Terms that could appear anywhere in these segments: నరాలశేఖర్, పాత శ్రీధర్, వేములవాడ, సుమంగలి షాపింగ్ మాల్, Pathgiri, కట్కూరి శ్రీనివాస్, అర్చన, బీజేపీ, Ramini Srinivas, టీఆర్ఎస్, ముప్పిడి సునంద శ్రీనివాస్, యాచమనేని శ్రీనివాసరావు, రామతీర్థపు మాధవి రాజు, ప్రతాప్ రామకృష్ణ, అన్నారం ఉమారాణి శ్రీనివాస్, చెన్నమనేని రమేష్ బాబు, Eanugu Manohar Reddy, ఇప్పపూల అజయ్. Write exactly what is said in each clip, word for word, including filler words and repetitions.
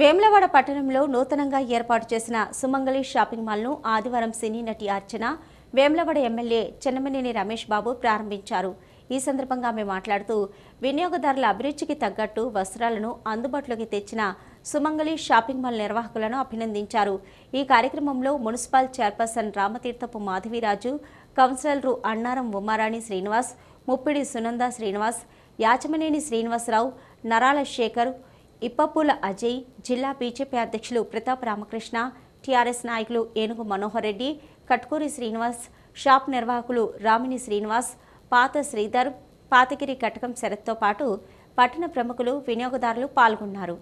వేములవాడ పట్టణంలో నూతనంగా ఏర్పాటు చేసిన సుమంగలి షాపింగ్ మాల్ను ఆదివారం సినీ నటి అర్చన, వేములవాడ ఎమ్మెల్యే చెన్నమనేని రమేష్ బాబు ప్రారంభించారు. ఈ సందర్భంగా ఆమె మాట్లాడుతూ, వినియోగదారుల అభిరుచికి తగ్గట్టు వస్త్రాలను అందుబాటులోకి తెచ్చిన సుమంగలి షాపింగ్ మాల్ నిర్వాహకులను అభినందించారు. ఈ కార్యక్రమంలో మున్సిపల్ చైర్పర్సన్ రామతీర్థపు మాధవి రాజు, కౌన్సిలర్లు అన్నారం ఉమారాణి శ్రీనివాస్, ముప్పిడి సునంద శ్రీనివాస్, యాచమనేని శ్రీనివాసరావు, నరాలశేఖర్, ఇప్పపూల అజయ్, జిల్లా బీజేపీ అధ్యక్షులు ప్రతాప్ రామకృష్ణ, టీఆర్ఎస్ నాయకులు ఏనుగు మనోహర్ రెడ్డి, కట్కూరి శ్రీనివాస్, షాప్ నిర్వాహకులు రామిని శ్రీనివాస్, పాత శ్రీధర్, పాతగిరి కటకం శరత్తో పాటు పట్టణ ప్రముఖులు, వినియోగదారులు పాల్గొన్నారు.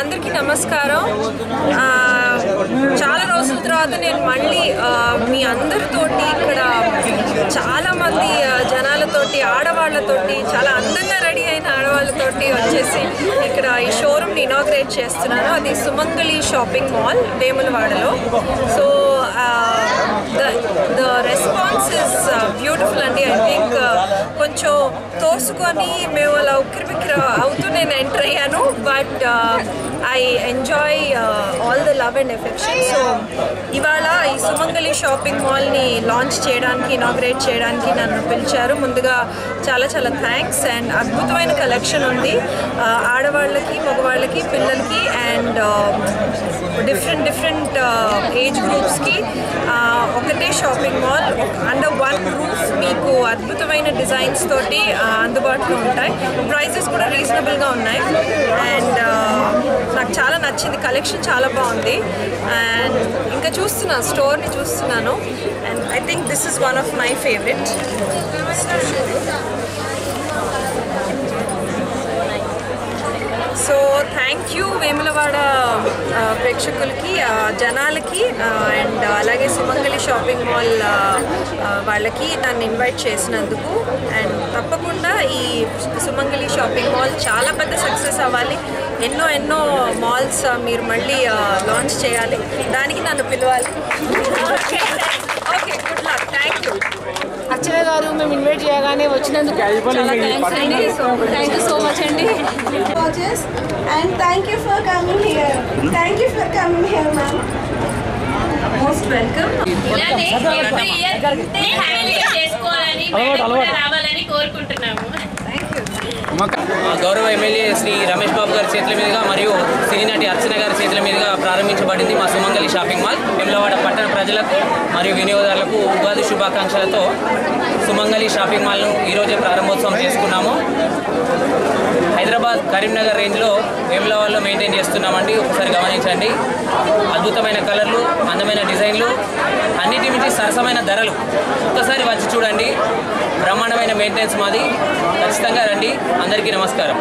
అందరికీ నమస్కారం. చాలా రోజుల తర్వాత నేను మళ్ళీ మీ అందరితోటి ఇక్కడ చాలామంది జనాలతోటి, ఆడవాళ్ళతోటి, చాలా అందంగా రెడీ అయిన ఆడవాళ్ళతోటి వచ్చేసి ఇక్కడ ఈ షోరూమ్ని ఇనాగ్రేట్ చేస్తున్నాను. అది సుమంగలి షాపింగ్ మాల్, వేములవాడలో. So the the response is uh, beautiful and I think కొంచెం తోసుకొని మేము అలా ఉక్కిరిబిక్కిరి అవుతూ నేను ఎంటర్ అయ్యాను, but I enjoy all the love and affection. So ఇవాళ ఈ సుమంగలి షాపింగ్ మాల్ని లాంచ్ చేయడానికి, ఇనాగ్రేట్ చేయడానికి నన్ను పిలిచారు. ముందుగా చాలా చాలా థ్యాంక్స్. అండ్ అద్భుతమైన కలెక్షన్ ఉంది ఆడవాళ్ళకి, మగవాళ్ళకి, పిల్లలకి అండ్ డిఫరెంట్ డిఫరెంట్ ఏజ్ గ్రూప్స్కి. ఒకటే shopping mall under one roof మీకు అద్భుతమైన డిజైన్స్ తోటి అందుబాటులో ఉంటాయి. ప్రైజెస్ కూడా రీజనబుల్గా ఉన్నాయి అండ్ నాకు చాలా నచ్చింది. కలెక్షన్ చాలా బాగుంది అండ్ ఇంకా చూస్తున్నా, స్టోర్ని చూస్తున్నాను and I think this is one of my favourite. So thank you వేములవాడ ప్రేక్షకులకి, జనాలకి అండ్ అలాగే సుమంగలి షాపింగ్ మాల్ వాళ్ళకి నన్ను ఇన్వైట్ చేసినందుకు. అండ్ తప్పకుండా ఈ సుమంగలి షాపింగ్ మాల్ చాలా పెద్ద సక్సెస్ అవ్వాలి. ఎన్నో ఎన్నో మాల్స్ మీరు మళ్ళీ లాంచ్ చేయాలి, దానికి నన్ను పిలవాలి. Okay, good luck. Thank you. అర్చన గారు మేము ఇన్వైట్ చేయగానే వచ్చినందుకు థ్యాంక్ యూ సో మచ్ అండి. And thank you for coming here. Thank you for coming here, ma'am. Most welcome. Ila next every year they family chesukolani, beta ravalani korukuntunnamu. Thank you. గౌరవ MLA Shri Ramesh Babu గారి చేతుల మీదుగా మరియు సినీనటి అర్చన గారి చేతుల మీదుగా ప్రారంభించబడింది మా సుమంగలి షాపింగ్ మాల్. వేములవాడ పట్టణ ప్రజలకు మరియు వినియోగదారులకు ఉగాది శుభాకాంక్షలతో సుమంగలి షాపింగ్ మాల్ను ఈరోజే ప్రారంభోత్సవం చేసుకున్నాము. హైదరాబాద్, కరీంనగర్ రేంజ్లో వేములవాడలో మెయింటైన్ చేస్తున్నామండి. ఒకసారి గమనించండి, అద్భుతమైన కలర్లు, అందమైన డిజైన్లు, అన్నిటి మించి సరసమైన ధరలు. ఒక్కసారి వచ్చి చూడండి, బ్రహ్మాండమైన మెయింటెనెన్స్ మాది. ఖచ్చితంగా రండి. అందరికీ నమస్కారం.